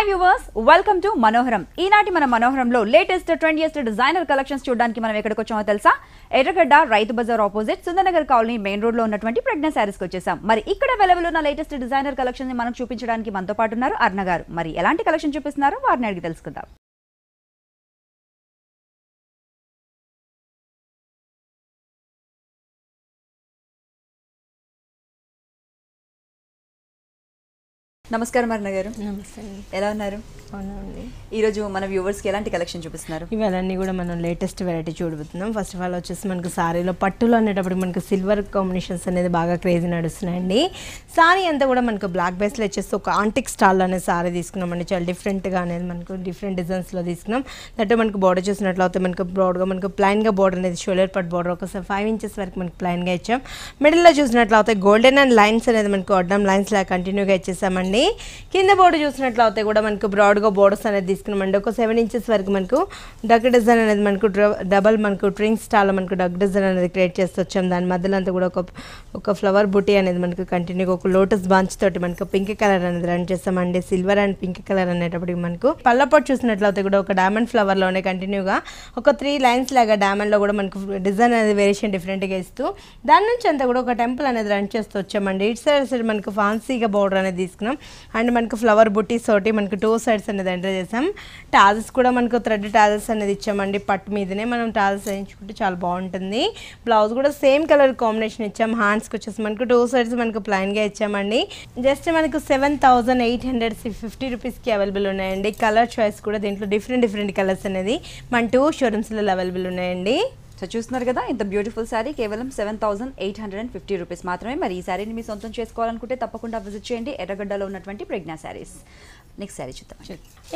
Hi viewers, welcome to Manoharam. Inati mana Manoharamlo latest trendiest designer collections చూడడానికి మనం ఎక్కడికి వచ్చామో తెలుసా? Erragadda Rythu Bazar opposite Sundar Nagar colony main road లో ఉన్నటువంటి ప్రజ్ఞ సారీస్ కి వచ్చేసాం. మరి ఇక్కడ అవైలబుల్ ఉన్న లేటెస్ట్ డిజైనర్ కలెక్షన్ ని మనం చూపించడానికి మనతో పాటు ఉన్నారు అర్ణ గారు. మరి ఎలాంటి కలెక్షన్ చూపిస్తున్నారు వారిని అడిగి తెలుసుకుందాం. నమస్కారం అర్ణ గారు. నమస్తే. ఎలా ఉన్నారు? అవునండి. ఈరోజు మన వ్యూవర్స్కి ఎలాంటి కలెక్షన్ చూపిస్తున్నారు? ఇవన్నీ కూడా మనం లేటెస్ట్ వెరైటీ చూడబోతున్నాం. ఫస్ట్ ఆఫ్ ఆల్ వచ్చేసి మనకు సారీలో పట్టులో అనేటప్పుడు మనకు సిల్వర్ కాంబినేషన్స్ అనేది బాగా క్రేజీ నడుస్తున్నాయండి. సారీ అంతా కూడా మనకు బ్లాక్ బేస్లో వచ్చేసి ఒక ఆంటిక్ స్టాల్ అనే సారీ తీసుకున్నామండి. చాలా డిఫరెంట్గా అనేది మనకు డిఫరెంట్ డిజైన్స్లో తీసుకున్నాం. అంటే మనకు బార్డర్ చూసినట్లయితే మనకు బ్రాడ్గా మనకు ప్లైన్గా బార్డర్ అనేది షోల్డర్ పట్ బార్డర్ ఒకసారి 5 ఇంచెస్ వరకు మనకు ప్లైన్గా ఇచ్చాం. మిడిల్లో చూసినట్లయితే గోల్డెన్ అండ్ లైన్స్ అనేది మనకు అడ్డం లైన్స్ లాగా కంటిన్యూగా ఇచ్చేసామండి. కింద బోర్డర్ చూసినట్లయితే కూడా మనకు బ్రాడ్ బోర్డర్స్ అనేది తీసుకున్నామండి. ఒక 7 ఇంచెస్ వరకు మనకు డక్ డిజైన్ అనేది మనకు డబల్ మనకు ట్రింగ్ స్టాల్ మనకు డక్ డిజైన్ అనేది క్రియేట్ చేస్తూ వచ్చాం. దాని మధ్యలో అంతా కూడా ఒక ఫ్లవర్ బుటీ అనేది మనకు కంటిన్యూగా ఒక లోటస్ బంచ్ తోటి మనకు పింక్ కలర్ అనేది రన్ చేస్తామండి. సిల్వర్ అండ్ పింక్ కలర్ అనేటప్పటికి మనకు పళ్ళపొట్టు చూసినట్లయితే కూడా ఒక డైమండ్ ఫ్లవర్ లోనే కంటిన్యూగా ఒక 3 లైన్స్ లాగా డైమండ్ లో కూడా మనకు డిజైన్ అనేది వేరియేషన్ డిఫరెంట్ గా ఇస్తూ దాని నుంచి అంతా కూడా ఒక టెంపుల్ అనేది రన్ చేస్తూ వచ్చామండి. ఇటు సైడ్ మనకు ఫ్యాన్సీగా బోర్డర్ అనేది తీసుకున్నాం అండ్ మనకు ఫ్లవర్ బుటీస్ తోటి మనకు 2 సైడ్స్ అనేది ఎంటర్ చేసాం. టాజెస్ కూడా మనకు థ్రెడ్ టాజెస్ అనేది ఇచ్చామండి. పట్టు మీదనే మనం టాజెస్ వేయించుకుంటే చాలా బాగుంటుంది. బ్లౌజ్ కూడా సేమ్ కలర్ కాంబినేషన్ ఇచ్చాం. హ్యాండ్స్కి వచ్చేసి మనకు 2 సైడ్స్ మనకు ప్లైన్గా ఇచ్చామండి. జస్ట్ మనకు 7,850 రూపీస్కి అవైలబుల్ ఉన్నాయండి. కలర్ చాయిస్ కూడా దీంట్లో డిఫరెంట్ కలర్స్ అనేది మన 2 షోరూమ్స్లో అవైలబుల్ ఉన్నాయండి. సో చూస్తున్నారు కదా, ఇంత బ్యూటిఫుల్ శారీ కేవలం 7,850 రూపీస్ మాత్రమే. మరి ఈ శారీని మీ సొంతం చేసుకోవాలనుకుంటే తప్పకుండా విజిట్ చేయండి ఎర్రగడ్డలో ఉన్నటువంటి ప్రజ్ఞా శారీస్. నెక్స్ట్ శారీ చూద్దాం.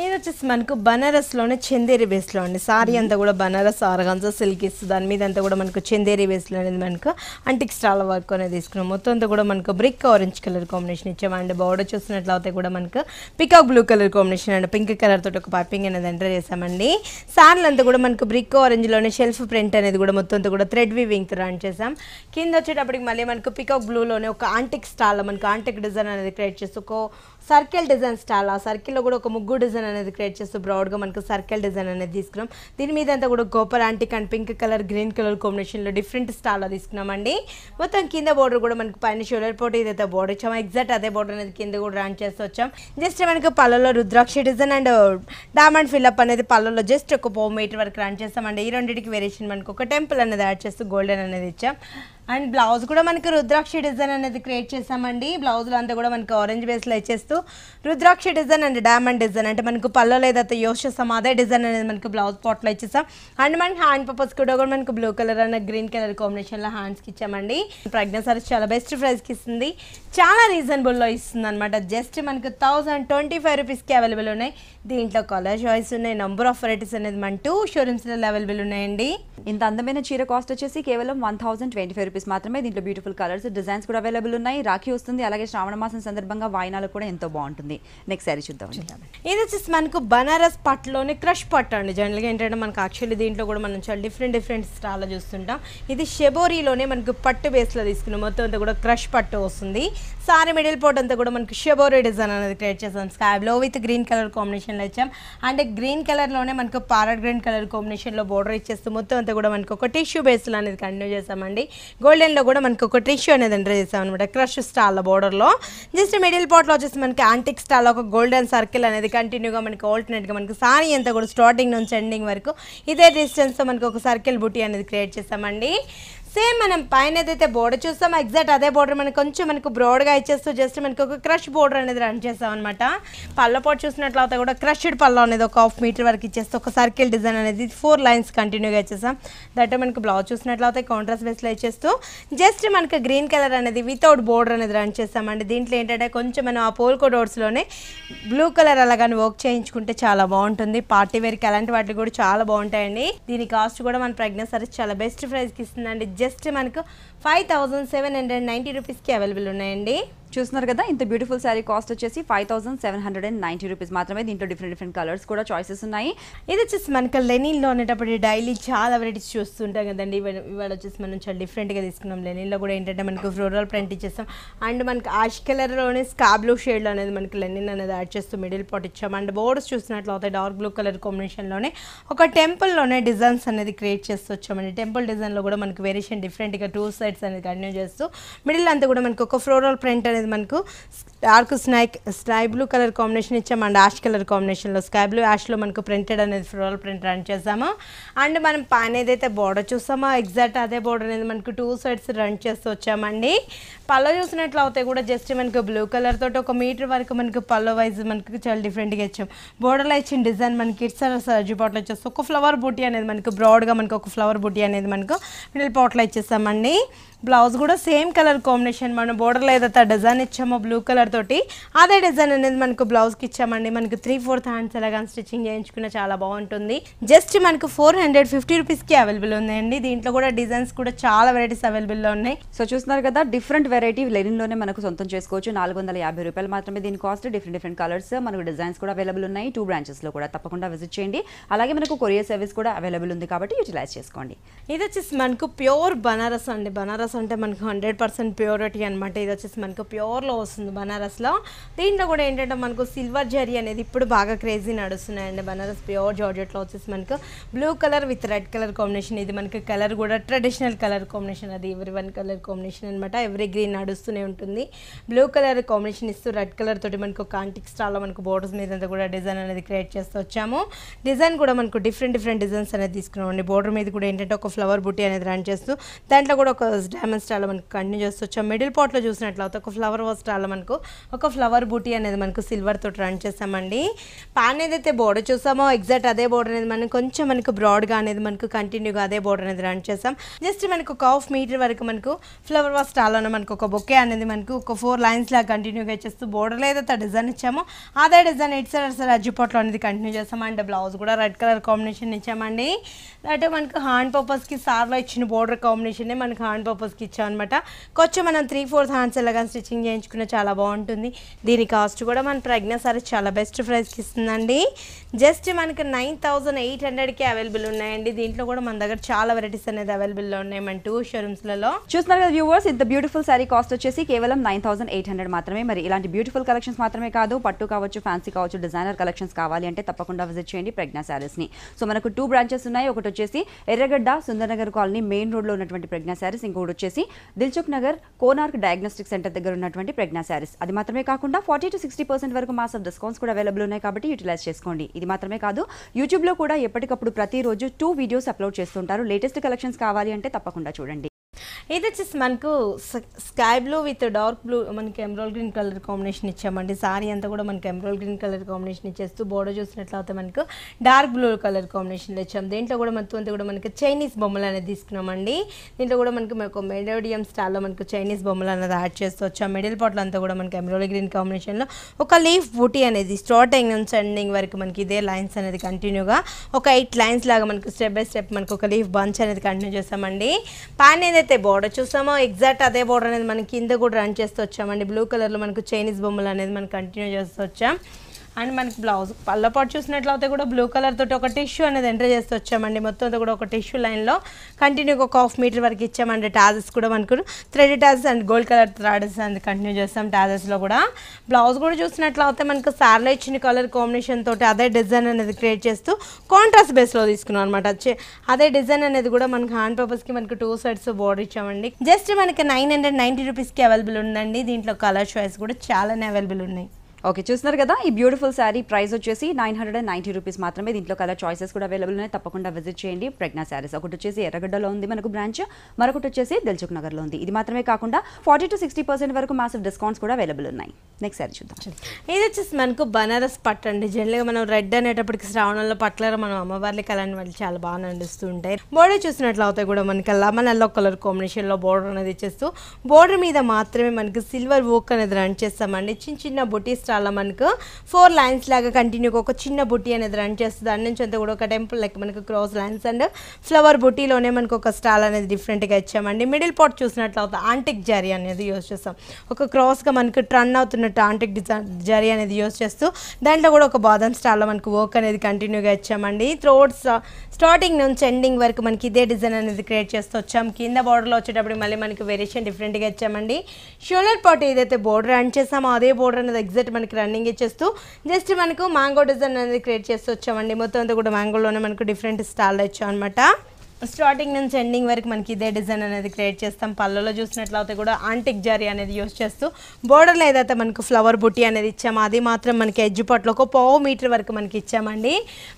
ఇది వచ్చేసి మనకు బనారస్లోనే చందేరి బేస్లో అండి. సారీ అంతా కూడా బనారస్ ఆర్గాన్జా సిల్క్ ఇస్తుంది. దాని మీద అంతా కూడా మనకు చందేరి బేస్లో అనేది మనకు అంటిక్ స్టాల్ వర్క్ అనేది తీసుకున్నాం. మొత్తం అంతా కూడా మనకు బ్రిక్ ఆరెంజ్ కలర్ కాంబినేషన్ ఇచ్చాము అండ్ బార్డర్ చూసినట్లయితే కూడా మనకు peacock blue colour combination and pink colour తోటి ఒక పైపింగ్ అనేది ఎంటర్ చేసామండి. సారీలు అంతా కూడా మనకు బ్రిక్ ఆరెంజ్లోనే షెల్ఫ్ ప్రింట్ అనేది కూడా మొత్తం అంతా కూడా థ్రెడ్ వీవింగ్ తో రన్ చేసాం. కింద వచ్చేటప్పటికి మళ్ళీ మనకు పికాక్ బ్లూలోనే ఒక ఆంటిక్ స్టాల్ మనకు ఆంటిక్ డిజైన్ అనేది క్రియేట్ చేస్తూ సర్కిల్ డిజైన్ స్టాల్ ఆ సర్కిల్లో కూడా ఒక ముగ్గు డిజైన్ అనేది క్రియేట్ చేస్తూ బ్రాడ్గా మనకు సర్కిల్ డిజైన్ అనేది తీసుకున్నాం. దీని మీద అంతా కూడా గోపర్ antique and pink colour green colour కాంబినేషన్లో డిఫరెంట్ స్టాల్లో తీసుకున్నామండి. మొత్తం కింద బోర్డర్ కూడా మనకు పైన షోల్డర్ పోటీ ఏదైతే బోర్డర్ ఇచ్చామో ఎగ్జాక్ట్ అదే బోర్డర్ అనేది కింద కూడా రన్ చేస్తూ వచ్చాం. జస్ట్ మనకు పళ్ళలో rudraksha design and diamond fill up అనేది పళ్ళలో జస్ట్ ఒక 4 మీటర్ వరకు రన్ చేస్తామండి. ఈ రెండింటికి వేరియేషన్ మనకు ఒక టెంపుల్ అనేది యాడ్ చేస్తూ గోల్డెన్ అనేది ఇచ్చాం. అండ్ బ్లౌజ్ కూడా మనకు రుద్రాక్ష డిజైన్ అనేది క్రియేట్ చేసామండి. బ్లౌజ్లో అంతా కూడా మనకు ఆరెంజ్ బేస్లో ఇచ్చేస్తూ rudraksha design and diamond design అంటే మనకు పళ్ళలో ఏదైతే యూస్ చేస్తామో అదే డిజైన్ అనేది మనకు బ్లౌజ్ పాట్లో ఇచ్చేస్తాం. అండ్ మనకి హ్యాండ్ పర్పస్ కూడా మనకు blue colour and green colour కాంబినేషన్లో హ్యాండ్స్కి ఇచ్చామండి. ప్రజ్ఞా సారీస్ చాలా బెస్ట్ ప్రైస్కి ఇస్తుంది, చాలా రీజనబుల్లో ఇస్తుంది అనమాట. జస్ట్ మనకు 1,025 రూపీస్కి అవైలబుల్ ఉన్నాయి. దీంట్లో కలర్ చాయిస్ ఉన్నాయి, నెంబర్ ఆఫ్ వెరైటీస్ అనేది మన 2 షోరూమ్స్లలో అవైలబుల్ ఉన్నాయండి. ఇంత అందమైన చీర కాస్ట్ వచ్చేసి కేవలం 1,025 రూపీస్ మాత్రమే. దీంట్లో బ్యూటిఫుల్ కలర్స్ డిజైన్స్ కూడా అవైలబుల్ ఉన్నాయి. రాఖీ వస్తుంది, అలాగే శ్రావణ మాసం సందర్భంగా వాయినాలు కూడా ఎంతో బాగుంటుంది. నెక్స్ట్ సారీ చూద్దాం. ఇది వచ్చేసి మనకు బనారస్ పట్టులోనే క్రష్ పట్టు అండి. జనరల్గా ఏంటంటే మనకు యాక్చువల్లీ దీంట్లో కూడా మనం చాలా డిఫరెంట్ స్టాల్లో చూస్తుంటాం. ఇది షెబోరీలోనే మనకు పట్టు బేస్లో తీసుకున్నాం. మొత్తం అంతా కూడా క్రష్ పట్టు వస్తుంది. సారీ మిడిల్ పార్ట్ అంతా కూడా మనకు షెబోరీ డిజైన్ అనేది క్రియేట్ చేస్తాం. Sky blue with green colour కాంబినేషన్లో ఇచ్చాం అండ్ గ్రీన్ కలర్లోనే మనకు పారట్ గ్రీన్ కలర్ కాంబినేషన్లో బోర్డర్ ఇచ్చేస్తూ మొత్తం అంతా కూడా మనకు ఒక టిష్యూ బేస్లో అనేది కంటిన్యూ చేస్తామండి. గోల్డెన్లో కూడా మనకు ఒక టిష్యూ అనేది ఎంటర్ చేస్తాం అనమాట. క్రష్ స్టాల్ బోర్డర్లో జస్ట్ మిడిల్ పార్ట్లో వచ్చేసి మనకి ఆంటిక్ స్టాల్ ఒక గోల్డెన్ సర్కిల్ అనేది కంటిన్యూగా మనకి ఆల్టర్నేట్గా మనకు సారీ అంతా కూడా స్టార్టింగ్ నుంచి ఎండింగ్ వరకు ఇదే డిస్టెన్స్తో మనకు ఒక సర్కిల్ బుటీ అనేది క్రియేట్ చేస్తామండి. సేమ్ మనం పైన ఏదైతే బోర్డర్ చూస్తామో ఎగ్జాక్ట్ అదే బోర్డర్ మనకు కొంచెం మనకు బ్రాడ్గా ఇచ్చేస్తూ జస్ట్ మనకు ఒక క్రష్ బోర్డర్ అనేది రన్ చేస్తాం అనమాట. పళ్ళపోటు చూసినట్లయితే కూడా క్రష్డ్ పళ్ళ అనేది ఒక 1/2 మీటర్ వరకు ఇచ్చేస్తూ ఒక సర్కిల్ డిజైన్ అనేది 4 లైన్స్ కంటిన్యూగా ఇచ్చేస్తాం. దట్ మనకు బ్లౌజ్ చూసినట్లయితే కాంట్రాస్ట్ బేస్లో ఇచ్చేస్తూ జస్ట్ మనకు గ్రీన్ కలర్ అనేది వితౌట్ బోర్డర్ అనేది రన్ చేస్తామండి. దీంట్లో ఏంటంటే కొంచెం మనం ఆ పోల్కో డోర్స్లోనే బ్లూ కలర్ అలాగని వర్క్ చేయించుకుంటే చాలా బాగుంటుంది. పార్టీ వేర్కి అలాంటి వాటికి కూడా చాలా బాగుంటాయండి. దీని కాస్ట్ కూడా మన ప్రజ్ఞా సారీస్ చాలా బెస్ట్ ప్రైస్కి ఇస్తుందండి. జస్ట్ మనకు 5,790 rupees ki available unnayandi. చూస్తున్నారు కదా ఇంత బ్యూటిఫుల్ సారీ కాస్ట్ వచ్చేసి 5790 రూపాయస్ మాత్రమే దీంట్లో డిఫరెంట్ డిఫరెంట్ కలర్స్ కూడా చాయిసెస్ ఉన్నాయి ఇది వచ్చేసి మనకి లెనిన్ లో ఉన్నటప్పుడు డైలీ చాలా వెరైటీస్ చూస్తుంటాం కదండి ఇవాళ వచ్చేసి మనం చాలా డిఫరెంట్ గా తీసుకున్నాం లెనిన్ లో కూడా ఏంటంటే మనకు ఫ్లోరల్ ప్రింట్ ఇచ్చేసాం అండ్ మనకి ఆష్ కలర్ లోనే స్కార్ బ్లూ షేడ్ లో అనేది మనకి లెనిన్ అనేది యాడ్ చేస్తూ మిడిల్ పార్ట్ ఇచ్చాం అండ్ బోర్డర్స్ చూసినట్లయితే డార్క్ బ్లూ కలర్ కాంబినేషన్ లోనే ఒక టెంపుల్ లోనే డిజైన్స్ అనేది క్రియేట్ చేస్తూ వచ్చామండి టెంపుల్ డిజైన్ లో కూడా మనకి వేరియేషన్ డిఫరెంట్ గా టూ సైడ్స్ అనేది కంటిన్యూ చేస్తూ మిడిల్ అంతా కూడా మనకి ఒక ఫ్లోరల్ ప్రింట్ మనకు dark sky blue colour combination ఇచ్చాము అండ్ యాష్ కలర్ కాంబినేషన్ లో స్కై బ్లూ యాష్ లో మనకు ప్రింటెడ్ అనేది ఫ్లోరల్ ప్రింట్ రన్ చేసాము అండ్ మనం పైన ఏదైతే బోర్డర్ చూసామో ఎగ్జాక్ట్ అదే బోర్డర్ అనేది మనకు టూ సైడ్స్ రన్ చేస్తూ వచ్చామండి పళ్ళ చూసినట్లయితే కూడా జస్ట్ మనకు బ్లూ కలర్ తోటి ఒక మీటర్ వరకు మనకు పళ్ళ వైజ్ మనకు చాలా డిఫరెంట్గా ఇచ్చాం బోర్డర్లో ఇచ్చిన డిజైన్ మనకి ఇట్స్ సర్జీ పాట్లో వచ్చేసి ఒక ఫ్లవర్ బూటీ అనేది మనకు బ్రాడ్గా మనకు ఒక ఫ్లవర్ బూటీ అనేది మనకు మిడిల్ పాట్లో ఇచ్చేసామండి బ్లౌజ్ కూడా సేమ్ కలర్ కాంబినేషన్ మనం బోర్డర్లో ఏదైతే డిజైన్ ఇచ్చామో బ్లూ కలర్ తోటి అదే డిజైన్ అనేది మనకు బ్లౌజ్కి ఇచ్చామండి మనకు 3/4 హ్యాండ్స్ ఎలాగా స్టిచ్చింగ్ చేయించుకున్న చాలా బాగుంటుంది జస్ట్ మనకు 450 రూపీస్కి అవైలబుల్ ఉందండి దీంట్లో కూడా డిజైన్స్ కూడా చాలా వెరైటీస్ అవైలబుల్లో ఉన్నాయి సో చూస్తున్నారు కదా డిఫరెంట్ వెరైటీ లెనిన్లోనే మనకు సొంతం చేసుకోవచ్చు 450 రూపాయలు మాత్రమే దీని కాస్ట్ డిఫరెంట్ డిఫరెంట్ కలర్స్ మనకు డిజైన్స్ కూడా అవైలబుల్ ఉన్నాయి 2 బ్రాంచెస్లో కూడా తప్పకుండా విజిట్ చేయండి అలాగే మనకు కొరియర్ సర్వీస్ కూడా అవైలబుల్ ఉంది కాబట్టి యూటిలైజ్ చేసుకోండి ఇది వచ్చేసి మనకు ప్యూర్ బనారస్ అండి బనారస్ అంటే మనకు 100% ప్యూరిటీ అనమాట ఇది వచ్చేసి మనకు ప్యూర్లో వస్తుంది బనారస్లో దీంట్లో కూడా ఏంటంటే మనకు సిల్వర్ జరీ అనేది ఇప్పుడు బాగా క్రేజీ నడుస్తున్నాయండి బనారస్ ప్యూర్ జార్జెట్లో వచ్చేసి మనకు blue colour with red colour combination ఇది మనకి కలర్ కూడా ట్రెడిషనల్ కలర్ కాంబినేషన్ అది ఎవ్రీ కలర్ కాంబినేషన్ అనమాట ఎవ్రీ గ్రీన్ నడుస్తూనే ఉంటుంది బ్లూ కలర్ కాంబినేషన్ ఇస్తూ రెడ్ కలర్ తోటి మనకు కాంటిక్ స్టాల్లో మనకు బోర్డర్స్ మీద అంతా కూడా డిజైన్ అనేది క్రియేట్ చేస్తూ వచ్చాము డిజైన్ కూడా మనకు డిఫరెంట్ డిఫరెంట్ డిజైన్స్ అనేది తీసుకున్నామండి బోర్డర్ మీద కూడా ఏంటంటే ఒక ఫ్లవర్ బుట్టి అనేది రన్ చేస్తూ దాంట్లో కూడా ఒక డైమండ్ స్టాల్లో మనకు కంటిన్యూ చేస్తూ వచ్చాము మిడిల్ పార్ట్లో చూసినట్లయితే ఒక ఫ్లవర్ వస్ట్రాల్లో మనకు ఒక ఫ్లవర్ బూటీ అనేది మనకు సిల్వర్ తోటి రన్ చేసామండి పాన్ ఏదైతే బోర్డర్ చూసామో ఎగ్జాక్ట్ అదే బోర్డర్ అనేది మనం కొంచెం మనకు బ్రాడ్గా అనేది మనకు కంటిన్యూగా అదే బోర్డర్ అనేది రన్ చేసాం జస్ట్ మనకు ఒక 1/2 మీటర్ వరకు మనకు ఫ్లవర్ వస్ట్రాల్లోనే మనకు ఒక బొకే అనేది మనకు ఒక 4 లైన్స్ లాగా కంటిన్యూగా ఇచ్చేస్తూ బోర్డర్లో ఏదైతే డిజైన్ ఇచ్చామో అదే డిజైన్ ఇటు సైడ్ సార్ అజ్జిపోట్లో అనేది కంటిన్యూ చేస్తాం అండ్ బ్లౌజ్ కూడా రెడ్ కలర్ కాంబినేషన్ ఇచ్చామండి అంటే మనకు హ్యాండ్ పర్పస్కి సార్లో ఇచ్చిన బోర్డర్ కాంబినేషనే మనకు హ్యాండ్ పర్పస్కి ఇచ్చాం అనమాట కొంచెం మనం 3/4 హ్యాండ్స్ ఎలాగా స్టిచ్చింగ్ చేయించుకున్న చాలా బాగుంటుంది దీని కాస్ట్ కూడా మన ప్రజ్ఞ సారీ చాలా బెస్ట్ ప్రైస్కి ఇస్తుందండి జస్ట్ మనకి 9800కి అవైలబుల్ ఉన్నాయండి దీంట్లో కూడా మన దగ్గర చాలా వెరైటీస్ అనేది అవైలబుల్లో ఉన్నాయి మన 2 షోరూమ్స్లలో చూస్తున్నారు కదా వ్యూవర్స్ ఇంత బ్యూటిఫుల్ సారీ కాస్ట్ వచ్చేసి కేవలం 9800 మాత్రమే మరి ఇలాంటి బ్యూటిఫుల్ కలెక్షన్స్ మాత్రమే కాదు పట్టు కావచ్చు ఫ్యాన్సీ కావచ్చు డిజైనర్ కలెక్షన్స్ కావాలి అంటే తప్పకుండా విజిట్ చేయండి ప్రజ్ఞ శారీస్ని సో మనకు 2 బ్రాంచెస్ ఉన్నాయి ఒకటి వచ్చేసి ఎర్రగడ్డ సుందరనగర్ కాలనీ మెయిన్ రోడ్లో ఉన్నటువంటి ప్రజ్ఞ శారీస్ ఇంకొకటి వచ్చేసి Dilsukhnagar Konark diagnostic centre దగ్గర ఉన్నటువంటి ప్రజ్ఞా శారీస్ అది మాత్రమే కాకుండా 40 to 60% వరకు మాస్ ఆఫ్ డిస్కౌంట్స్ కూడా అవైలబుల్ ఉన్నాయి కాబట్టి యూటిలైజ్ చేసుకోండి ఇది మాత్రమే కాదు యూట్యూబ్లో కూడా ఎప్పటికప్పుడు ప్రతిరోజు 2 వీడియోస్ అప్లోడ్ చేస్తుంటారు లేటెస్ట్ కలెక్షన్స్ కావాలి అంటే తప్పకుండా చూడండి ఇది వచ్చేసి మనకు sky blue with dark blue మనకి ఎమరాల్డ్ గ్రీన్ కలర్ కాంబినేషన్ ఇచ్చామండి సారీ అంతా కూడా మనకి ఎమరాల్డ్ గ్రీన్ కలర్ కాంబినేషన్ ఇచ్చేస్తూ బోర్డర్ చూసినట్లయితే మనకు డార్క్ బ్లూ కలర్ కాంబినేషన్లో ఇచ్చాము దీంట్లో కూడా మొత్తం అంతా కూడా మనకి చైనీస్ బొమ్మలు అనేది తీసుకున్నామండి దీంట్లో కూడా మనకి ఒక మెలోడియం స్టైల్లో మనకు చైనీస్ బొమ్మలు అనేది యాడ్ చేస్తూ వచ్చాం మిడిల్ పార్ట్లో అంతా కూడా మనకి ఎమరాల్డ్ గ్రీన్ కాంబినేషన్లో ఒక లీఫ్ బూటీ అనేది స్టార్టింగ్ నుంచి ఎండింగ్ వరకు మనకి ఇదే లైన్స్ అనేది కంటిన్యూగా ఒక 8 లైన్స్ లాగా మనకు స్టెప్ బై స్టెప్ మనకు ఒక లీఫ్ బంచ్ అనేది కంటిన్యూ చేస్తామండి పాన్ ఏదైతే బోర్డర్ చూసామో ఎగ్జాక్ట్ అదే బోర్డర్ అనేది మనకి కింద కూడా రన్ చేస్తూ వచ్చామండి బ్లూ కలర్లో మనకు చైనీస్ బొమ్మలు అనేది మనం కంటిన్యూ చేస్తూ వచ్చాం అండ్ మనకి బ్లౌజ్ పళ్ళ పాటు చూసినట్లయితే కూడా బ్లూ కలర్ తోటి ఒక టిష్యూ అనేది ఎంటర్ చేస్తూ వచ్చామండి మొత్తం అంతా కూడా ఒక టిష్యూ లైన్లో కంటిన్యూగా ఒక 1/2 మీటర్ వరకు ఇచ్చామండి టాజెస్ కూడా మనకు thread tassels and gold colour threads and continue చేస్తాం టాజెస్లో కూడా బ్లౌజ్ కూడా చూసినట్లయితే మనకు సార్లో ఇచ్చిన కలర్ కాంబినేషన్ తోటి అదే డిజైన్ అనేది క్రియేట్ చేస్తూ కాంట్రాస్ట్ బేస్లో తీసుకున్నాం అనమాట అదే డిజైన్ అనేది కూడా మనకు హ్యాండ్ పర్పస్కి మనకు 2 సైడ్స్ బోర్డర్ ఇచ్చామండి జస్ట్ మనకి 990 రూపీస్కి అవైలబుల్ ఉందండి దీంట్లో కలర్ చాయిస్ కూడా చాలానే అవైలబుల్ ఉన్నాయి ఓకే చూస్తున్నారు కదా ఈ బ్యూటిఫుల్ శారీ ప్రైస్ వచ్చేసి 990 రూపీస్ మాత్రమే దీంట్లో కలర్ చాయిసెస్ కూడా అవైలబుల్ ఉన్నాయి తప్పకుండా విజిట్ చేయండి ప్రజ్ఞా శారీస్ ఒకటి వచ్చేసి ఎర్రగడ్డలో ఉంది మనకు బ్రాంచ్ మరొకటి వచ్చేసి దిల్చుక్ నగర్లో ఉంది ఇది మాత్రమే కాకుండా 40 to 60% వరకు మాసివ్ డిస్కౌంట్స్ కూడా అవైలబుల్ ఉన్నాయి నెక్స్ట్ శారీ చూద్దాం ఇది వచ్చేసి మనకు బనారస్ పట్టు అండి జనరల్గా మనం రెడ్ అనేటప్పటికి శ్రావణంలో పట్ల మనం అమ్మవార్లకి అలాంటి వాళ్ళు చాలా బాగా నడుస్తూ ఉంటాయి బోర్డర్ చూసినట్లయితే కూడా మనకి లెమన్ ఎల్లో కలర్ కాంబినేషన్లో బోర్డర్ అనేది ఇచ్చేస్తూ బోర్డర్ మీద మాత్రమే మనకి సిల్వర్ వర్క్ అనేది రన్ చేస్తామండి చిన్న చిన్న బొటీస్ చాలా మనకు ఫోర్ లైన్స్ లాగా కంటిన్యూ ఒక చిన్న బుట్టి అనేది రన్ చేస్తుంది. దాని నుంచి అంతా కూడా ఒక టెంపుల్ లైక్ మనకు క్రాస్ లైన్స్ అండ్ ఫ్లవర్ బుట్టిలోనే మనకు ఒక స్టాల్ అనేది డిఫరెంట్ గా ఇచ్చామండి. మిడిల్ పార్ట్ చూసినట్లయితే ఆంటిక్ జరీ అనేది యూస్ చేస్తాం. ఒక క్రాస్ గా మనకు రన్ అవుతున్నట్టు ఆంటిక్ జరీ అనేది యూస్ చేస్తూ దాంట్లో కూడా ఒక బాదం స్టాల్ లో మనకు వర్క్ అనేది కంటిన్యూగా ఇచ్చామండి. థ్రోట్స్ స్టార్టింగ్ నుంచి ఎండింగ్ వరకు మనకి ఇదే డిజైన్ అనేది క్రియేట్ చేస్తూ వచ్చాం. కింద బోర్డర్లో వచ్చేటప్పుడు మళ్ళీ మనకి వేరియేషన్ డిఫరెంట్గా ఇచ్చామండి. షోల్డర్ పార్ట్ ఏదైతే బోర్డర్ రన్ చేసామో అదే బోర్డర్ అనేది ఎగ్జాక్ట్ మనకి రన్నింగ్ ఇచ్చేస్తూ జస్ట్ మనకు మ్యాంగో డిజైన్ అనేది క్రియేట్ చేస్తూ వచ్చామండి. మొత్తం అంతా కూడా మ్యాంగోలోనే మనకు డిఫరెంట్ స్టైల్ ఇచ్చాం అనమాట. స్టార్టింగ్ నుంచి ఎండింగ్ వరకు మనకి ఇదే డిజైన్ అనేది క్రియేట్ చేస్తాం. పళ్ళలో చూసినట్లయితే కూడా ఆంటిక్ జరీ అనేది యూస్ చేస్తూ బోర్డర్లో ఏదైతే మనకు ఫ్లవర్ బుట్టి అనేది ఇచ్చామో అది మాత్రం మనకి ఎడ్జ్ పార్ట్లో ఒక 1.5 మీటర్ వరకు మనకి ఇచ్చామండి.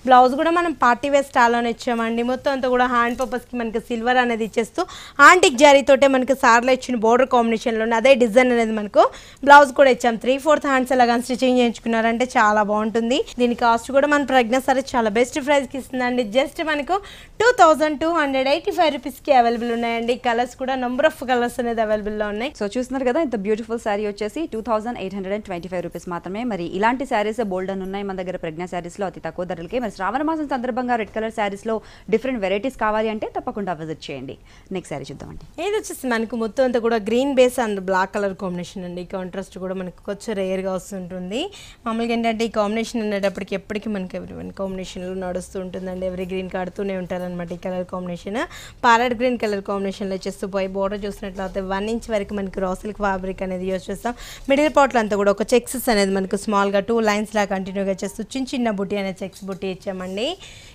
బ్లౌజ్ కూడా మనం పార్టీ వేర్ స్టైల్లోనే ఇచ్చామండి. మొత్తం అంతా కూడా హ్యాండ్ పర్పస్కి మనకి సిల్వర్ అనేది ఇచ్చేస్తూ ఆంటిక్ జరీతోటే మనకి సార్లో ఇచ్చిన బోర్డర్ కాంబినేషన్లోనే అదే డిజైన్ అనేది మనకు బ్లౌజ్ కూడా ఇచ్చాం. 3/4 హ్యాండ్స్ అలాగని స్టిచ్చింగ్ చేయించుకున్నారంటే చాలా బాగుంటుంది. దీని కాస్ట్ కూడా మన ప్రజ్ఞ సరే చాలా బెస్ట్ ప్రైస్కి ఇస్తుందండి. జస్ట్ మనకు 2285 రూపీస్కి అవైలబుల్ ఉన్నాయండి. కలర్స్ కూడా నంబర్ ఆఫ్ కలర్స్ అనేది అవైలబుల్లో ఉన్నాయి. సో చూస్తున్నారు కదా, ఇంత బ్యూటిఫుల్ శారీ వచ్చేసి 2825 రూపీస్ మాత్రమే. మరి ఇలాంటి శారీస్ బోల్డ్ అని ఉన్నాయి మన దగ్గర ప్రజ్ఞ శారీస్లో అతి తక్కువ ధరలకి. మరి శ్రావణ మాసం సందర్భంగా రెడ్ కలర్ శారీస్లో డిఫరెంట్ వెరైటీస్ కావాలి అంటే తప్పకుండా విజిట్ చేయండి. నెక్స్ట్ శారీ చూద్దామండి. ఇది వచ్చేసి మనకు మొత్తం అంతా కూడా green base and black colour combination అండి. కాంట్రాస్ట్ కూడా మనకు కొంచెం రేర్గా వస్తుంటుంది. మామూలుగా ఏంటంటే ఈ కాంబినేషన్ అనేటప్పటికి ఎప్పటికీ మనకి ఎవరి కాంబినేషన్లో నడుస్తూ ఉంటుందండి. ఎవరి గ్రీన్ కాడుతూనే ఉంటారనమాట. ఈ colour combination parrot green colour కాంబినేషన్లో వచ్చేస్తూ పోయి బోర్డర్ చూసినట్లయితే 1 ఇంచ్ వరకు మనకి రాసిల్క్ ఫ్యాబ్రిక్ అనేది యూజ్ చేస్తాం. మిడిల్ పార్ట్లో అంతా కూడా ఒక చెక్సెస్ అనేది మనకు స్మాల్గా 2 లైన్స్లా కంటిన్యూగా చేస్తూ చిన్న బుట్టి అనేది చెక్స్ బుట్టి ఇచ్చామండి.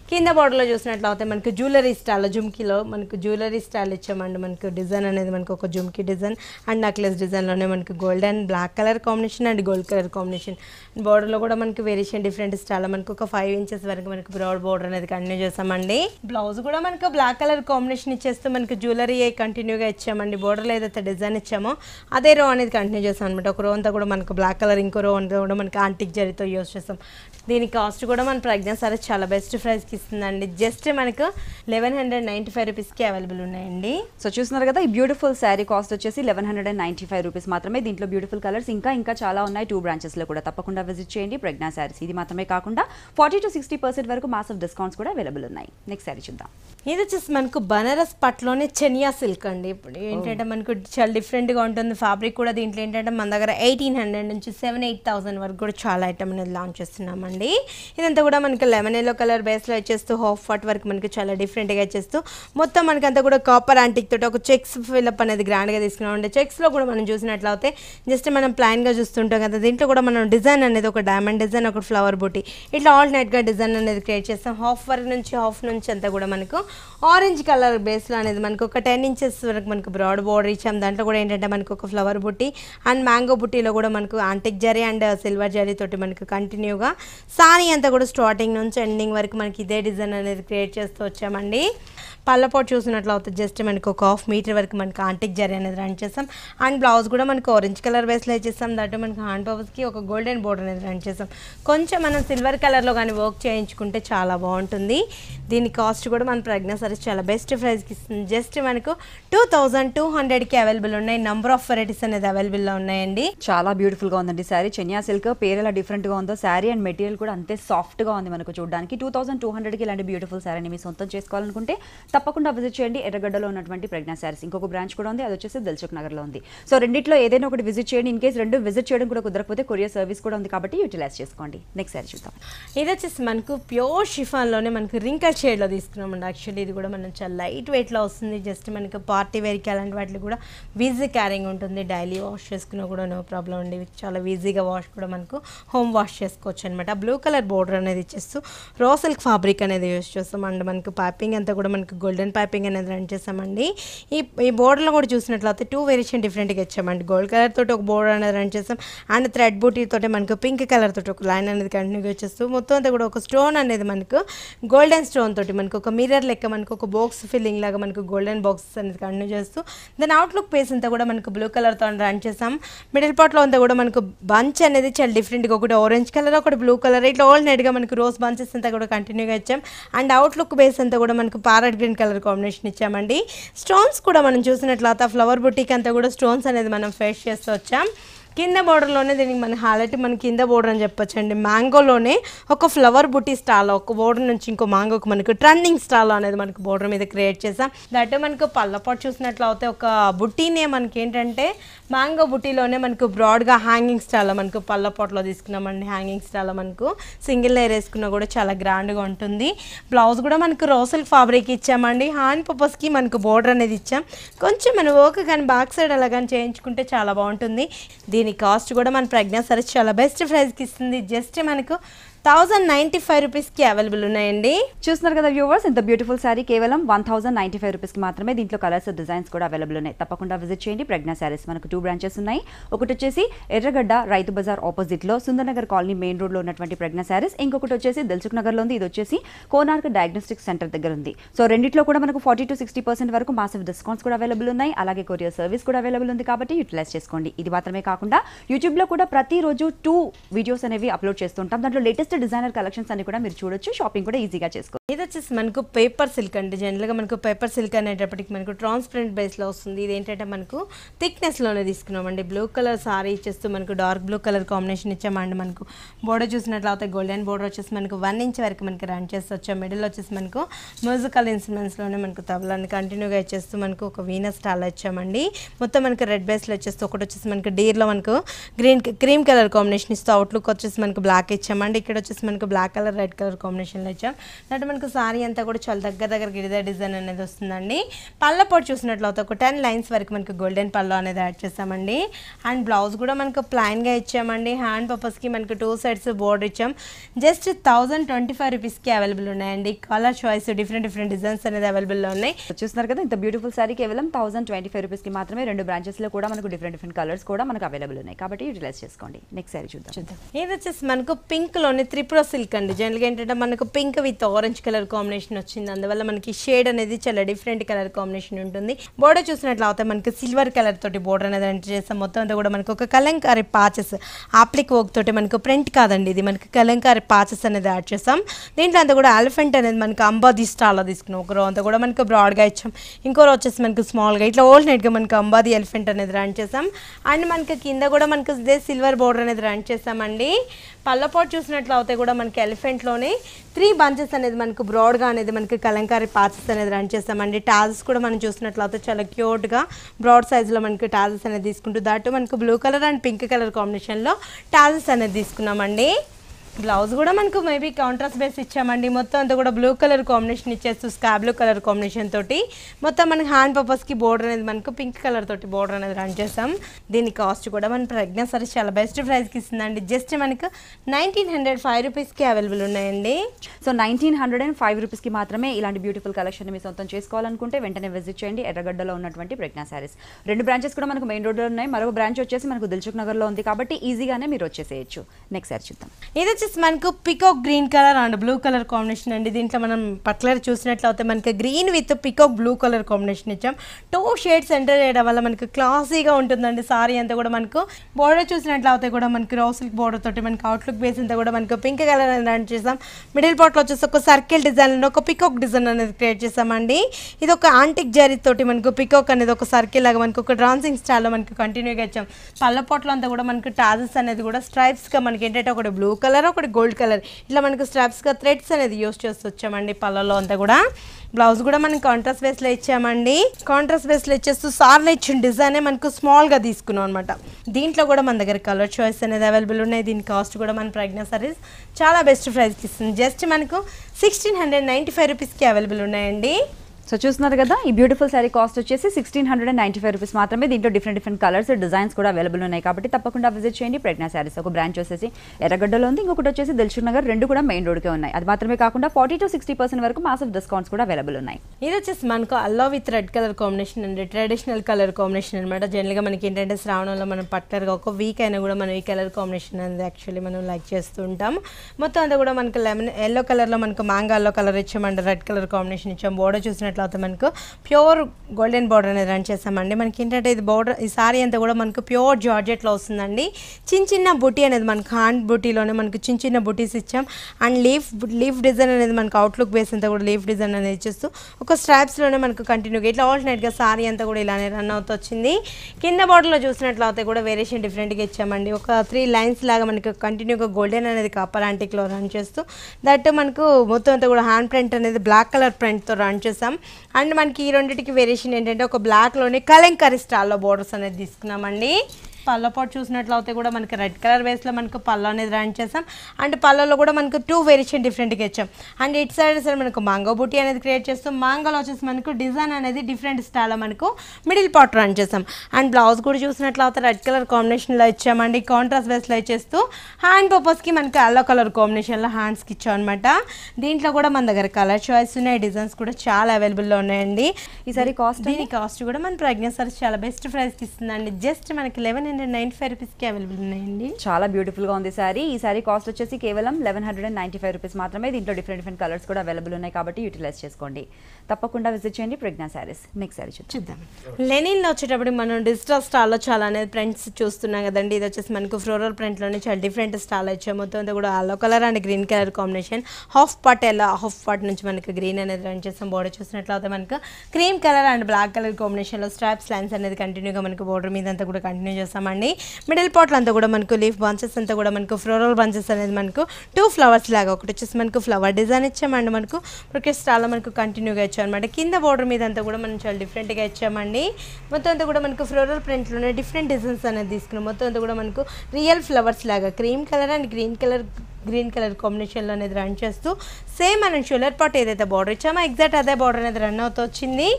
కింద బోర్డర్లో చూసినట్లయితే మనకు జ్యువెలరీ స్టైల్ జుమ్కీలో మనకు జ్యువెలరీ స్టైల్ ఇచ్చామండి. మనకు డిజైన్ అనేది మనకు ఒక జుమ్కీ డిజైన్ అండ్ నెక్లెస్ డిజైన్లోనే మనకు gold and black colour combination and gold colour combination బోర్డర్లో కూడా మనకు వేరియేషన్ డిఫరెంట్ స్టైల్ మనకు ఒక 5 ఇంచెస్ వరకు మనకు బ్రాడ్ బోర్డర్ అనేది కంటిన్యూ చేస్తామండి. బ్లౌజ్ కూడా మనకు బ్లాక్ కలర్ కాంబినేషన్ ఇచ్చేస్తూ మనకు జ్యువెలరీ కంటిన్యూగా ఇచ్చామండి. బోర్డర్లో ఏదైతే డిజైన్ ఇచ్చామో అదే రో అనేది కంటిన్యూ చేస్తాం అనమాట. ఒక రో అంతా కూడా మనకు బ్లాక్ కలర్, ఇంకో రో అంతా కూడా మనకు ఆంటిక్ జరీతో యూజ్ చేస్తాం. దీని కాస్ట్ కూడా మన ప్రజ్ఞ సరే చాలా బెస్ట్ ప్రైస్ ఇస్తుందండి. జస్ట్ మనకు 1195 రూపీస్కి అవైలబుల్ ఉన్నాయండి. సో చూస్తున్నారు కదా, ఈ బ్యూటిఫుల్ శారీ కాస్ట్ వచ్చేసి 1195 రూపీస్ మాత్రమే. దీంట్లో బ్యూటిఫుల్ కలర్స్ ఇంకా చాలా ఉన్నాయి. 2 బ్రాంచెస్లో కూడా తప్పకుండా విజిట్ చేయండి ప్రజ్ఞా శారీస్. ఇది మాత్రమే కాకుండా 40 to 60% వరకు మాసివ్ డిస్కౌంట్స్ కూడా అవైలబుల్ ఉన్నాయి. నెక్స్ట్ శారీ చూద్దాం. ఇది వచ్చేసి మనకు బనారస్ పట్లోనే చెనియా సిల్క్ అండి. ఇప్పుడు ఏంటంటే మనకు చాలా డిఫరెంట్గా ఉంటుంది ఫ్యాబ్రిక్ కూడా. దీంట్లో ఏంటంటే మన దగ్గర 1800 నుంచి 7-8,000 వరకు కూడా చాలా ఐటమ్ అనేది లాంచ్ చేస్తున్నామండి. ఇదంతా కూడా మనకు లెమన్ ఎల్లో కలర్ బేస్లో చేస్తూ హాఫ్ వాట్ వరకు మనకి చాలా డిఫరెంట్గా చేస్తూ మొత్తం మనకంతా కూడా కాపర్ ఆంటిక్ తోటి ఒక చెక్స్ ఫిల్అప్ అనేది గ్రాండ్గా తీసుకున్నాం అండి. చెక్స్లో కూడా మనం చూసినట్లయితే జస్ట్ మనం ప్లాన్గా చూస్తుంటాం కదా. దీంట్లో కూడా మనం డిజైన్ అనేది ఒక డైమండ్ డిజైన్, ఒక ఫ్లవర్ బూటీ, ఇట్లా ఆల్టర్నేట్గా డిజైన్ అనేది క్రియేట్ చేస్తాం. హాఫ్ నుంచి అంతా కూడా మనకు ఆరెంజ్ కలర్ బేస్లో అనేది మనకు ఒక 10 ఇంచెస్ వరకు మనకు బ్రాడ్ బోర్డర్ ఇచ్చాం. దాంట్లో కూడా ఏంటంటే మనకు ఒక ఫ్లవర్ బుట్టి అండ్ మ్యాంగో బుట్టిలో కూడా మనకు antique zari and silver zari తోటి మనకు కంటిన్యూగా సారీ అంతా కూడా స్టార్టింగ్ నుంచి ఎండింగ్ వరకు మనకి ఇదే డిజైన్ అనేది క్రియేట్ చేస్తూ వచ్చామండి. పళ్ళపాటు చూసినట్లయితే జస్ట్ మనకు ఒక 1/2 మీటర్ వరకు మనకు ఆంటిక్ జరీ అనేది రన్ చేస్తాం. అండ్ బ్లౌజ్ కూడా మనకు ఆరెంజ్ కలర్ బేస్లో ఇచ్చేస్తాం. దాంట్లో మనకు హ్యాండ్ పవర్స్కి ఒక గోల్డెన్ బోర్డర్ అనేది రన్ చేస్తాం. కొంచెం మనం సిల్వర్ కలర్లో కానీ వర్క్ చేయించుకుంటే చాలా బాగుంటుంది. దీని కాస్ట్ కూడా మన ప్రజ్ఞ సరే చాలా బెస్ట్ ప్రైస్కి ఇస్తుంది. జస్ట్ మనకు 2200కి అవైలబుల్ ఉన్నాయి. నంబర్ ఆఫ్ వెరైటీస్ అనేది అవైలబుల్లో ఉన్నాయండి. చాలా బ్యూటిఫుల్గా ఉందండి శారీ. చెనియా సిల్క్ పేరు ఎలా డిఫరెంట్గా ఉందో శారీ అండ్ మెటీరియల్ కూడా అంతే సాఫ్ట్గా ఉంది మనకు చూడడానికి. 2200కి ఇలాంటి బ్యూటిఫుల్ శారీని మీ సొంతం చేసుకోవాలనుకుంటే తప్పకుండా విజిట్ చేయండి. ఎర్రగడ్డలో ఉన్నటువంటి ప్రజ్ఞా శారీస్ ఇంకొక బ్రాంచ్ కూడా ఉంది. అది వచ్చేసి దిల్చుక్ నగర్లో ఉంది. సో రెండిట్లో ఏదైనా ఒకటి విజిట్ చేయండి. ఇన్ కేసు రెండు విజిట్ చేయడం కూడా కుదరకపోతే కొరియర్ సర్వీస్ కూడా ఉంది కాబట్టి యూటిలైజ్ చేసుకోండి. నెక్స్ట్ శారీ చూద్దాం. ఇది వచ్చేసి మనకు ప్యూర్ షిఫాన్లోనే మనకు రింకల్ షేడ్లో తీసుకున్నామండి. యాక్చువల్లీ ఇది కూడా మనం చాలా లైట్ వెయిట్లో వస్తుంది. జస్ట్ మనకు పార్టీ వేర్కి అలాంటి వాటికి కూడా ఈజీ క్యారింగ్ ఉంటుంది. డైలీ వాష్ చేసుకున్నా కూడా నో ప్రాబ్లం అండి. చాలా ఈజీగా వాష్ కూడా మనకు హోమ్ వాష్ చేసుకోవచ్చు అనమాట. బ్లూ కలర్ బోర్డర్ అనేది ఇచ్చేస్తూ రో సిల్క్ ఫ్యాబ్రిక్ అనేది యూస్ చేస్తాం. అండ్ మనకు పైపింగ్ అంతా కూడా మనకు గోల్డెన్ పైపింగ్ అనేది రన్ చేస్తామండి. ఈ బోర్డర్లో కూడా చూసినట్లయితే 2 వేరియేషన్ డిఫరెంట్గా ఇచ్చామండి. గోల్డ్ కలర్ తోటి ఒక బోర్డర్ అనేది రన్ చేస్తాం. అండ్ థ్రెడ్ బూటీ తోటి మనకు పింక్ కలర్ తోటి ఒక లైన్ అనేది కంటిన్యూగా వచ్చేస్తూ మొత్తం అంతా కూడా ఒక స్టోన్ అనేది మనకు గోల్డెన్ స్టోన్ తోటి మనకు ఒక మిర్రర్ లెక్క మనకు ఒక బాక్స్ ఫిల్లింగ్ లాగా మనకు గోల్డెన్ బాక్సెస్ అనేది కంటిన్యూ చేస్తూ దాని అవుట్లుక్ పేస్ అంతా కూడా మనకు బ్లూ కలర్తో రన్ చేస్తాం. మిడిల్ పార్ట్లో అంతా కూడా మనకు బంచ్ అనేది చాలా డిఫరెంట్గా ఒకటి ఆరెంజ్ కలర్, ఒకటి బ్లూ కలర్, ఇట్లా ఆల్ నైట్గా మనకు రోజ్ బంచెస్ అంతా కూడా కంటిన్యూగా ఇచ్చాం. అండ్ అవుట్లుక్ బేస్ అంతా కూడా మనకు పారెట్ గ్రీన్ కలర్ కాంబినేషన్ ఇచ్చామండి. స్టోన్స్ కూడా మనం చూసినట్లయితే ఫ్లవర్ బుట్టికి అంతా కూడా స్టోన్స్ అనేది మనం ఫేస్ చేస్తూ వచ్చాం. కింద border లోనే దీనికి మన హాలైట్ మన కింద border అని చెప్పొచ్చుండి mango లోనే ఒక flower bouquet style ఒక border నుంచి ఇంకో mango కు మనకు trending style అనేది మనకు border మీద క్రియేట్ చేసాం దట్ మనకు పల్లపాట్ చూసినట్లయితే ఒక బుట్టీనే మనకి ఏంటంటే mango bouquet లోనే మనకు broad గా hanging style మనకు పల్లపాట్ లో తీసుకున్నామండి hanging style మనకు single layer వేసుకున్నా కూడా చాలా గ్రాండ్ గా ఉంటుంది బ్లౌజ్ కూడా మనకు రోసల్ ఫ్యాబ్రిక్ ఇచ్చామండి హ్యాండ్ పర్పస్ కి మనకు border అనేది ఇచ్చాం కొంచెం మన వర్క్ గాని బ్యాక్ సైడ్ అలా గాని చేయించుకుంటే చాలా బాగుంటుంది దీని కాస్ట్ కూడా మన ప్రజ్ఞ సరే చాలా బెస్ట్ ప్రైస్ కి ఇస్తుంది జస్ట్ మనకు 1095 rupees ki available unnayandi chustunaru kada viewers inta beautiful saree kevalam 1095 rupees ki maatrame deentlo colors designs kuda available unnai tappakunda visit cheyandi pragna sarees manaku 2 branches unnai okati vachesi erragadda raitu bazar opposite lo sundarnagar colony main road lo unnatvanti pragna sarees inkokati vachesi delsuk nagar lo undi idu vachesi konark diagnostic center daggar undi so renditlo kuda manaku 40 to 60% varaku massive discounts kuda available unnai alage courier service kuda available undi kabatti utilize cheskondi idi maatrame kaakunda youtube lo kuda prati roju 2 videos anevi upload chestuntam dantlo latest designer collections ani kuda meer chudochu shopping kuda easy ga chesko idu vachesi manaku paper silk and general ga manaku paper silk anetappadiki manaku transparent base lo ostundi idi entante manaku thickness lone iskunamandi blue color saree ichestu manaku dark blue color combination ichamandi manaku border chusinatlayite golden border vachesi manaku 1 inch varaku manaku run chestochu middle vachesi manaku musical instruments lone manaku tabla ni continue ga ichestu manaku oka venus style ichamandi mottham manaku red base lo ichestu okati vachesi manaku deer lo manaku green cream color combination istho outlook vachesi manaku black ichamandi ikkada వచ్చేసి మనకు black colour red colour combination లో ఇచ్చాం అంటే మనకు sorry అంతా కూడా చాలా దగ్గర గిరిదా డిజైన్ అనేది వస్తుందండి పళ్ళ పొడి చూసినట్లయితే ఒక 10 లైన్స్ వరకు మనకు గోల్డెన్ పళ్ళ అనేది యాడ్ చేసామండి అండ్ బ్లౌజ్ కూడా మనకు ప్లెయిన్ గా ఇచ్చామండి హ్యాండ్ పర్పస్ కి మనకు టూ సైడ్స్ బోర్డర్ ఇచ్చాం జస్ట్ 1025 రూపాయస్ కి అవైలబుల్ ఉన్నాయండి colour choice different different designs అనేది అవైలబుల్ లో ఉన్నాయి చూస్తున్నారు కదా ఇంత బ్యూటిఫుల్ సారీ కేవలం 1025 రూపాయస్ కి మాత్రమే రెండు బ్రాంచెస్ లో కూడా మనకు డిఫరెంట్ డిఫరెంట్ కలర్స్ కూడా మనకు అవైలబుల్ ఉన్నాయి కాబట్టి యూటిలైజ్ చేసుకోండి నెక్స్ట్ సారీ చూద్దాం ఇది వచ్చేసి మనకు పింక్ లోనే Tripura silk and generally entante manaku pink with orange color combination ochindi andavalla manaki shade anedi chala different color combination untundi border chusinatlayite manaku silver color toti border anedi enter chesam mottham anta kuda manaku oka kalankari patches applique work toti manaku print kadandi idi manaku kalankari patches anedi add chesam deentlo anta kuda elephant anedi manaku ambadi style lo iskunam oka row anta kuda manaku broad ga icham inko row vachesi manaku small ga itla all night ga manaku ambadi elephant anedi run chesam and manaku kinda kuda manaku ide silver border anedi run chesamandi pallu pot chusinatlayite elephant lone, three bunches and man broad gun and the man kalankari patches and ranches among the tazes could man juice not lata chala cured ga broad size laman tazes and this could do that to man blue color and pink color combination lo tazes and this kunamande. Blouse కూడా మనకు maybe contrast base ఇచ్చామండి మొత్తం అంతా కూడా blue colour combination ఇచ్చేస్తూ sky blue colour combination తోటి మొత్తం మనకి హ్యాండ్ పర్పస్ కి బోర్డర్ అనేది మనకు పింక్ కలర్ తోటి బోర్డర్ అనేది రన్ చేసాం దీని కాస్ట్ కూడా మన ప్రజ్ఞ సరే చాలా బెస్ట్ ప్రైస్ కి ఇస్తుందండి జస్ట్ మనకు 1905 రూపాయస్ కి అవైలబుల్ ఉన్నాయండి సో 1905 రూపాయస్ కి మాత్రమే ఇలాంటి బ్యూటిఫుల్ కలెక్షన్ మీ సొంతం చేసుకోవాలనుకుంటే వెంటనే విజిట్ చేయండి ఎర్రగడ్డలో ఉన్నటువంటి ప్రజ్ఞ సారీస్ రెండు బ్రాంచెస్ కూడా మనకు మెయిన్ రోడ్ లో ఉన్నాయి మరొక బ్రాంచ్ వచ్చేసి మనకు దిల్చుక్ నగర్ లో ఉంది కాబట్టి ఈజీగానే మీరు వచ్చేసేయచ్చు నెక్స్ట్ సారీ చూద్దాం ఇది This is peacock green color and blue color combination and this particular choose green with peacock blue color combination two shades center classy saree anta border chusinatlayite kuda raw silk border toti outlook base pink color middle part lo circle design peacock design anedi create chesamandi idi oka antique jari toti peacock anedi oka circle laga oka dancing style lo continue ga icham pallu pot lo anta kuda tassels anedi stripes ga blue color gold color illa manaku straps ga threads anedi use chestochchamandi pallallo anta kuda blouse కూడా మనం contrast base లో ఇచ్చామండి contrast base లో ఇచ్చేస్తూ సార్లు ఇచ్చిన design మనకు small గా తీసుకున్నాం అనమాట దీంట్లో కూడా మన దగ్గర కలర్ చాయిస్ అనేది అవైలబుల్ ఉన్నాయి దీని కాస్ట్ కూడా మన ప్రజ్ఞ సారీస్ చాలా బెస్ట్ ప్రైస్ కి ఇస్తుంది జస్ట్ మనకు 1695 రూపీస్ కి అవైలబుల్ ఉన్నాయండి సో చూస్తున్నారు కదా ఈ బ్యూటిఫుల్ సారీ కాస్ట్ వచ్చేసి 1695 రూపీస్ మాత్రమే దీంట్లో డిఫరెంట్ డిఫరెంట్ కలర్స్ డిజైన్స్ కూడా అవైలబుల్ ఉన్నాయి కాబట్టి తప్పకుండా విజిట్ చేయండి ప్రజ్ఞ సారీస్ ఒక బ్రాంచ్ వచ్చేసి ఎర్రగడ్డలో ఉంది ఇంకొకటి వచ్చేసి దిల్చుక్ నగర్ రెండు కూడా మెయిన్ రోడ్కే ఉన్నాయి అది మాత్రమే కాకుండా 40 to 60% వరకు మాసివ్ డిస్కౌంట్స్ కూడా అవైలబుల్ ఉన్నాయి ఇది వచ్చేసి మనకు yellow with red colour combination అండి ట్రెడిషనల్ కలర్ కాంబినేషన్ అన్నమాట జనరల్ గా మనకి ఏంటంటే శ్రావణంలో మనం పర్టికులర్ గా ఒక వీక్ అయినా కూడా మనం ఈ కలర్ కాంబినేషన్ అనేది యాక్చువల్లీ మనం లైక్ చేస్తూ ఉంటాం మొత్తం అంతా కూడా మనకు లెమన్ yellow కలర్ లో మనకు మ్యాంగో yellow కలర్ ఇచ్చామండి రెడ్ కలర్ కాంబినేషన్ ఇచ్చాం బోర్డర్ చూసిన మనకు ప్యూర్ గోల్డెన్ బోర్డర్ అనేది రన్ చేసామండి. మనకి ఏంటంటే ఇది బోర్డర్ ఈ సారీ అంతా కూడా మనకు ప్యూర్ జార్జెట్లో వస్తుందండి. చిన్న చిన్న బుటీ అనేది మనకు హ్యాండ్ బుటీలోనే మనకు చిన్న చిన్న బుటీస్ ఇచ్చాం. అండ్ లీఫ్ డిజైన్ అనేది మనకు అవుట్లుక్ బేస్ అంతా కూడా లీఫ్ డిజైన్ అనేది ఇచ్చేస్తూ ఒక స్ట్రాప్స్లోనే మనకు కంటిన్యూగా ఇట్లా ఆల్టర్నేట్గా సారీ అంతా కూడా ఇలానే రన్ అవుతూ వచ్చింది. కింద బోర్డర్లో చూసినట్లయితే కూడా వేరియేషన్ డిఫరెంట్గా ఇచ్చామండి. ఒక 3 లైన్స్ లాగా మనకు కంటిన్యూగా గోల్డెన్ అనేది కాపర్ యాంటిక్లో రన్ చేస్తూ దట్ మనకు మొత్తం అంతా కూడా హ్యాండ్ ప్రింట్ అనేది బ్లాక్ కలర్ ప్రింట్తో రన్ చేసాం. అండ్ మనకి ఈ రెండింటికి వేరియేషన్ ఏంటంటే ఒక బ్లాక్లోనే కలంకరీ స్టైల్లో బోర్డర్స్ అనేది తీసుకున్నామండి. పళ్ళ పాటు చూసినట్లయితే కూడా మనకి రెడ్ కలర్ బేస్లో మనకు పళ్ళ అనేది రన్ చేసాం. అండ్ పళ్ళలో కూడా మనకు 2 వేరియేషన్ డిఫరెంట్గా ఇచ్చాం. అండ్ ఇట్ సైడ్ సార్ మనకు మాంగో బూటీ అనేది క్రియేట్ చేస్తాం. మాంగోలో వచ్చేసి మనకు డిజైన్ అనేది డిఫరెంట్ స్టైల్లో మనకు మిడిల్ పార్ట్ రన్ చేసాం. అండ్ బ్లౌజ్ కూడా చూసినట్లయితే రెడ్ కలర్ కాంబినేషన్లో ఇచ్చామండి. కాంట్రాస్ట్ బేస్లో ఇచ్చేస్తూ హ్యాండ్ పర్పస్కి మనకి ఎల్లో కలర్ కాంబినేషన్లో హ్యాండ్స్కి ఇచ్చాం అనమాట. దీంట్లో కూడా మన దగ్గర కలర్ చాయిస్ ఉన్నాయి, డిజైన్స్ కూడా చాలా అవైలబుల్లో ఉన్నాయండి. ఈసారి కాస్ట్ కూడా మన ప్రజ్ఞ సార్ చాలా బెస్ట్ ప్రైస్కి ఇస్తుందండి. జస్ట్ మనకి 1195 రూపీస్కి అవైలబుల్ ఉన్నాయండి. చాలా బ్యూటిఫుల్గా ఉంది సారీ. ఈ సారీ కాస్ట్ వచ్చేసి కేవలం 1195 రూపీస్ మాత్రమే. దీంట్లో డిఫరెంట్ కలర్స్ కూడా అవైలబుల్ ఉన్నాయి కాబట్టి యూటిలైజ్ చేసుకోండి. తప్పకుండా విజిట్ చేయండి ప్రజ్ఞా సారీస్. నెక్స్ట్ సారీ చూద్దాం. లెనిన్లో వచ్చేటప్పుడు మనం డిజిటల్ స్టాల్లో చాలా అనేది ప్రింట్స్ చూస్తున్నాం కదండి. ఇది వచ్చేసి మనకు ఫ్లోరల్ ప్రింట్లోనే చాలా డిఫరెంట్ స్టాల్ వచ్చాయి. మొత్తం అంతా కూడా yellow colour and green colour combination. Half part yellow, half part నుంచి మనకు గ్రీన్ అనేది రన్ చేస్తాం. బోర్డర్ చూసినట్లయితే మనకు cream colour and black colour కాంబినేషన్లో స్ట్రాప్స్ లైన్స్ అనేది కంటిన్యూగా మనకు బోర్డర్ మీద అంతా కూడా కంటిన్యూ చేస్తామండి. మిడిల్ పార్ట్లో అంతా కూడా మనకు లీఫ్ బంచెస్ అంతా కూడా మనకు ఫ్లోరల్ బంచెస్ అనేది మనకు 2 ఫ్లవర్స్ లాగా, ఒకటి వచ్చేసి మనకు ఫ్లవర్ డిజైన్ ఇచ్చామండి. మనకు క్రికెట్ స్టాల్లో మనకు కంటిన్యూగా ఇచ్చామన్నమాట. కింద బోర్డర్ మీద అంతా కూడా మనం చాలా డిఫరెంట్గా ఇచ్చామండి. మొత్తం అంతా కూడా మనకు ఫ్లోరల్ ప్రింట్లోనే డిఫరెంట్ డిజైన్స్ అనేది తీసుకున్నాం. మొత్తం అంతా కూడా మనకు రియల్ ఫ్లవర్స్ లాగా cream colour and green colour కాంబినేషన్లో అనేది రన్ చేస్తూ సేమ్ మనం షోలర్ పార్ట్ ఏదైతే బార్డర్ ఇచ్చామో ఎగ్జాక్ట్ అదే బార్డర్ అనేది రన్ అవుతూ వచ్చింది.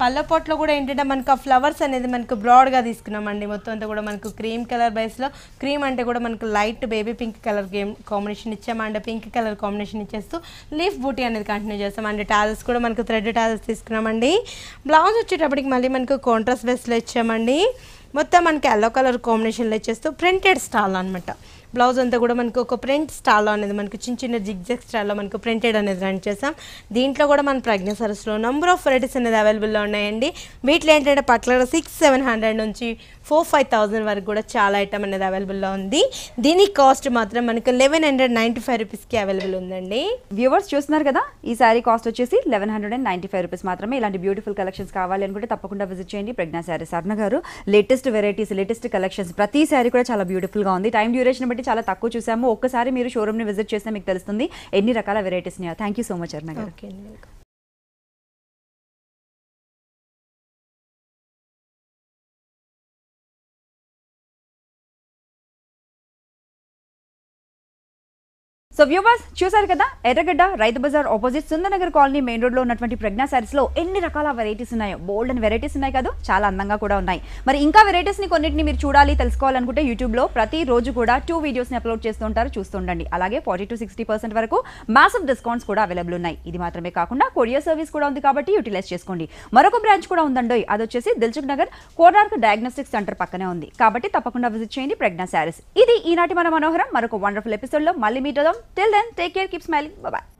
పళ్ళపోట్లో కూడా ఏంటంటే మనకు ఆ ఫ్లవర్స్ అనేది మనకు బ్రాడ్గా తీసుకున్నామండి. మొత్తం అంతా కూడా మనకు క్రీమ్ కలర్ బేస్లో, క్రీమ్ అంటే కూడా మనకు light baby pink colour combination ఇచ్చామండి. పింక్ కలర్ కాంబినేషన్ ఇచ్చేస్తూ లీఫ్ బూటీ అనేది కంటిన్యూ చేస్తామండి. టాజల్స్ కూడా మనకు థ్రెడ్ టాజల్స్ తీసుకున్నామండి. బ్లౌజ్ వచ్చేటప్పటికి మళ్ళీ మనకు కాంట్రాస్ట్ బేస్లో ఇచ్చామండి. మొత్తం మనకి ఎల్లో కలర్ కాంబినేషన్లో ఇచ్చేస్తూ ప్రింటెడ్ స్టాల్ అనమాట. బ్లౌజ్ అంతా కూడా మనకు ఒక ప్రింట్ స్టాల్లో అనేది మనకు చిన్న చిన్న జిగ్జాగ్ స్టాల్లో మనకు ప్రింటెడ్ అనేది రన్ చేసాం. దీంట్లో కూడా మన ప్రజ్ఞ సరస్సులో నెంబర్ ఆఫ్ వెరైటీస్ అనేది అవైలబుల్లో ఉన్నాయండి. వీటిలో ఏంటంటే పట్ల 600-700 నుంచి 4-5,000 వరకు కూడా చాలా ఐటమ్ అనేది అవైలబుల్లో ఉంది. దీని కాస్ట్ మాత్రం మనకు 1195 రూపీస్కి అవైలబుల్ ఉందండి. వ్యూవర్స్ చూస్తున్నారు కదా, ఈ సారీ కాస్ట్ వచ్చేసి 1195 రూపీస్ మాత్రమే. ఇలాంటి బ్యూటిఫుల్ కలెక్షన్స్ కావాలి అనుకుంటే తప్పకుండా విజిట్ చేయండి ప్రజ్ఞా సారీస్. అరుణ గారు, లేటెస్ట్ వెరైటీస్, లేటెస్ట్ కలెక్షన్స్, ప్రతి సారీ కూడా చాలా బ్యూటిఫుల్గా ఉంది. టైం డ్యూరేషన్ బట్టి చాలా తక్కువ చూసాము. ఒక్కసారి మీరు షోరూమ్ని విజిట్ చేస్తే మీకు తెలుస్తుంది ఎన్ని రకాల varieties. Thank you so much Aruna గారు. సో వ్యూవర్స్ చూసారు కదా, Erragadda Rythu Bazar opposite Sundar Nagar colony main రోడ్లో ఉన్నటువంటి ప్రజ్ఞా శారీస్లో ఎన్ని రకాల వెరైటీస్ ఉన్నాయో. బోల్డ్ అండ్ వెరైటీస్ ఉన్నాయి కదా, చాలా అందంగా కూడా ఉన్నాయి. మరి ఇంకా వెరైటీస్ని కొన్నింటిని మీరు చూడాలి, తెలుసుకోవాలనుకుంటే యూట్యూబ్లో ప్రతిరోజు కూడా 2 వీడియోస్ని అప్లోడ్ చేస్తుంటారు, చూస్తుండండి. అలాగే 40-60% వరకు మ్యాసివ్ డిస్కౌంట్స్ కూడా అవైలబుల్ ఉన్నాయి. ఇది మాత్రమే కాకుండా కొరియర్ సర్వీస్ కూడా ఉంది కాబట్టి యూటిలైజ్ చేసుకోండి. మరొక బ్రాంచ్ కూడా ఉందండి, అది వచ్చేసి Dilsukhnagar Konark diagnostic centre పక్కనే ఉంది కాబట్టి తప్పకుండా విజిట్ చేయండి ప్రజ్ఞా శారీస్. ఇది ఈనాటి మన మనోహరం. మరొక వండర్ఫుల్ ఎపిసోడ్లో మళ్ళీ మీట్ అవుదాం. Till then, take care, keep smiling, bye-bye.